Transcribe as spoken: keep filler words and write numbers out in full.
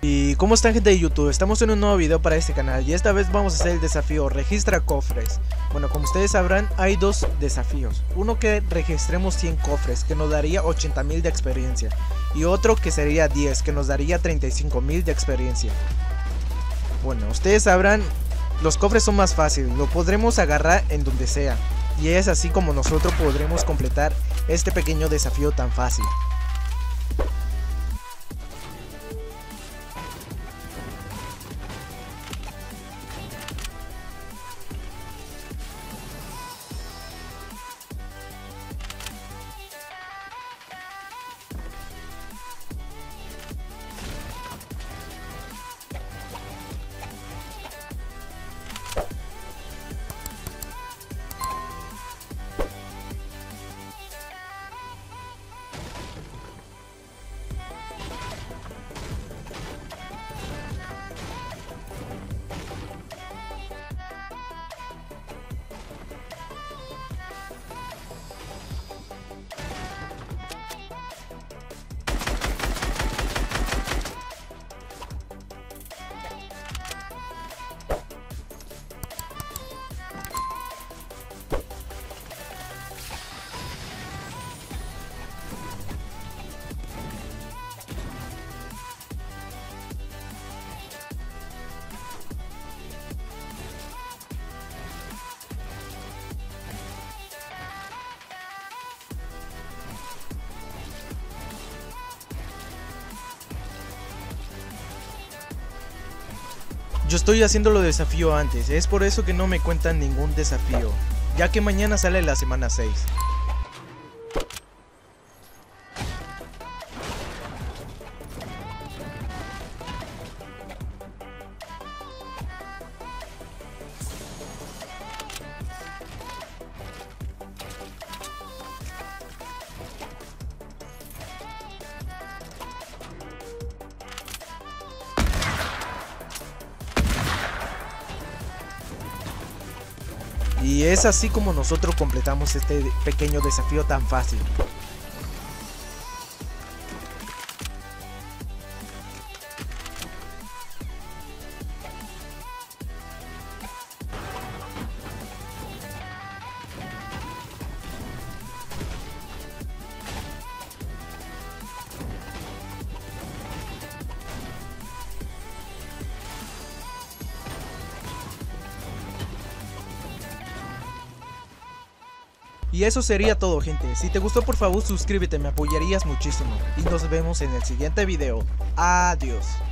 ¿Y cómo están, gente de YouTube? Estamos en un nuevo video para este canal y esta vez vamos a hacer el desafío Registra Cofres. Bueno, como ustedes sabrán, hay dos desafíos. Uno que registremos cien cofres, que nos daría ochenta mil de experiencia. Y otro que sería diez, que nos daría treinta y cinco mil de experiencia. Bueno, ustedes sabrán, los cofres son más fáciles, lo podremos agarrar en donde sea. Y es así como nosotros podremos completar este pequeño desafío tan fácil. Yo estoy haciendo lo desafío antes, es por eso que no me cuentan ningún desafío, ya que mañana sale la semana seis. Y es así como nosotros completamos este pequeño desafío tan fácil. Y eso sería todo, gente. Si te gustó, por favor suscríbete, me apoyarías muchísimo. Y nos vemos en el siguiente video. Adiós.